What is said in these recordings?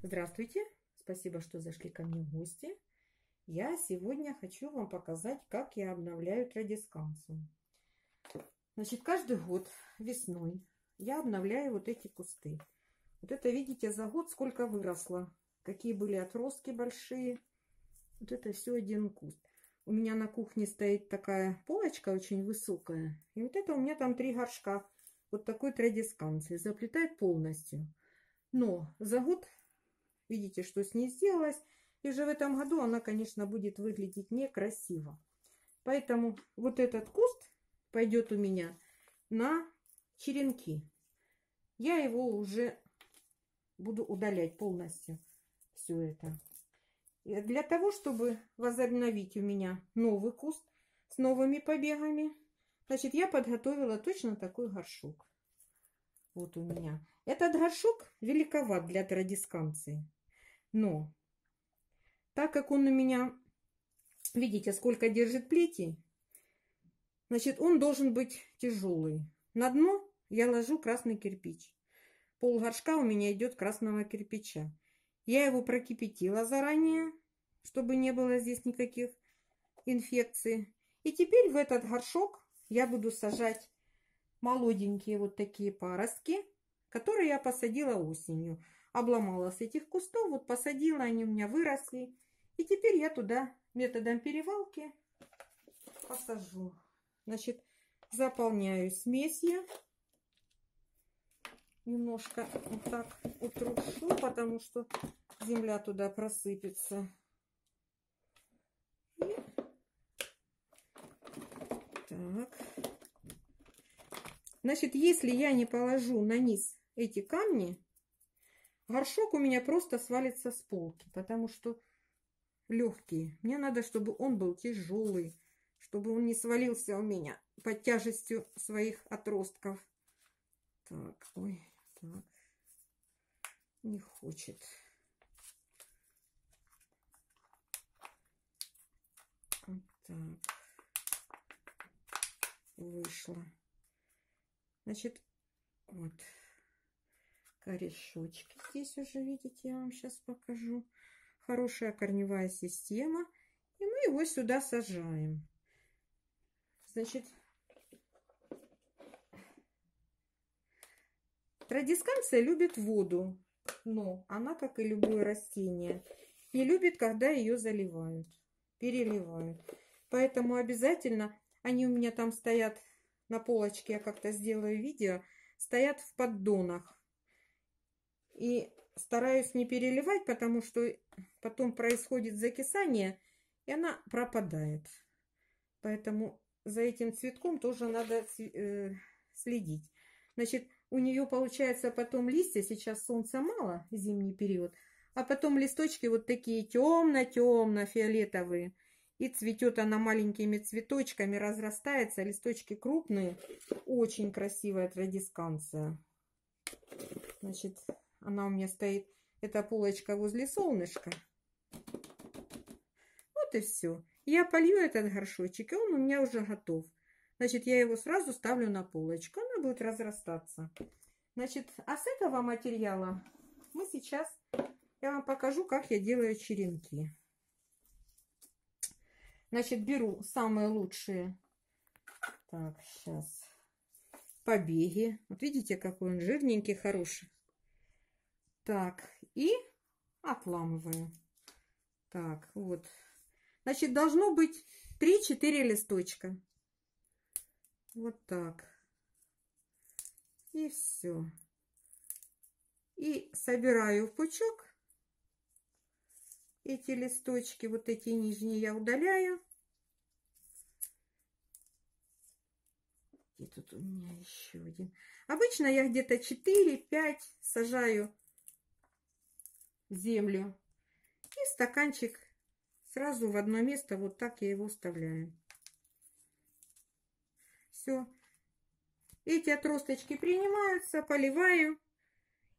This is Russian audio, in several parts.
Здравствуйте! Спасибо, что зашли ко мне в гости. Я сегодня хочу вам показать, как я обновляю традискансум. Значит, каждый год весной я обновляю вот эти кусты. Вот это, видите, за год сколько выросло. Какие были отростки большие. Вот это все один куст. У меня на кухне стоит такая полочка очень высокая. И вот это у меня там 3 горшка. Вот такой традисканции. Заплетает полностью. Но за год... Видите, что с ней сделалось. И уже в этом году она, конечно, будет выглядеть некрасиво. Поэтому вот этот куст пойдет у меня на черенки. Я его уже буду удалять полностью. Все это. И для того, чтобы возобновить у меня новый куст с новыми побегами, значит, я подготовила точно такой горшок. Вот у меня. Этот горшок великоват для традисканции. Но, так как он у меня, видите, сколько держит плетей, значит, он должен быть тяжелый. На дно я ложу красный кирпич. Пол горшка у меня идет красного кирпича. Я его прокипятила заранее, чтобы не было здесь никаких инфекций. И теперь в этот горшок я буду сажать молоденькие вот такие паростки, которые я посадила осенью. Обломала с этих кустов, вот посадила, они у меня выросли. И теперь я туда методом перевалки посажу. Значит, заполняю смесью. Немножко вот так утрушу, потому что земля туда просыпется. И... Так. Значит, если я не положу на низ эти камни, горшок у меня просто свалится с полки, потому что легкий. Мне надо, чтобы он был тяжелый, чтобы он не свалился у меня под тяжестью своих отростков. Так, ой, так. Не хочет. Вот так. Вышло. Значит, вот. Корешочки здесь уже, видите, я вам сейчас покажу. Хорошая корневая система. И мы его сюда сажаем. Значит, традисканция любит воду, но она, как и любое растение, не любит, когда ее заливают, переливают. Поэтому обязательно, они у меня там стоят на полочке, я как-то сделаю видео, стоят в поддонах. И стараюсь не переливать, потому что потом происходит закисание, и она пропадает. Поэтому за этим цветком тоже надо следить. Значит, у нее получается потом листья, сейчас солнца мало, зимний период, а потом листочки вот такие темно-темно-фиолетовые. И цветет она маленькими цветочками, разрастается, листочки крупные. Очень красивая традисканция. Значит... Она у меня стоит, эта полочка возле солнышка. Вот и все. Я полью этот горшочек, и он у меня уже готов. Значит, я его сразу ставлю на полочку. Она будет разрастаться. Значит, а с этого материала мы сейчас... Я вам покажу, как я делаю черенки. Значит, беру самые лучшие... Так, сейчас... Побеги. Вот видите, какой он жирненький, хороший. Так, и отламываю. Так, вот. Значит, должно быть 3-4 листочка. Вот так. И все. И собираю в пучок эти листочки. Вот эти нижние я удаляю. И тут у меня еще один. Обычно я где-то 4-5 сажаю землю, и стаканчик сразу в одно место, вот так я его вставляю. Все, эти отросточки принимаются, поливаю,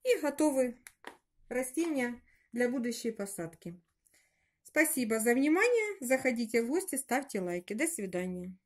и готовы растения для будущей посадки. Спасибо за внимание, заходите в гости, ставьте лайки. До свидания.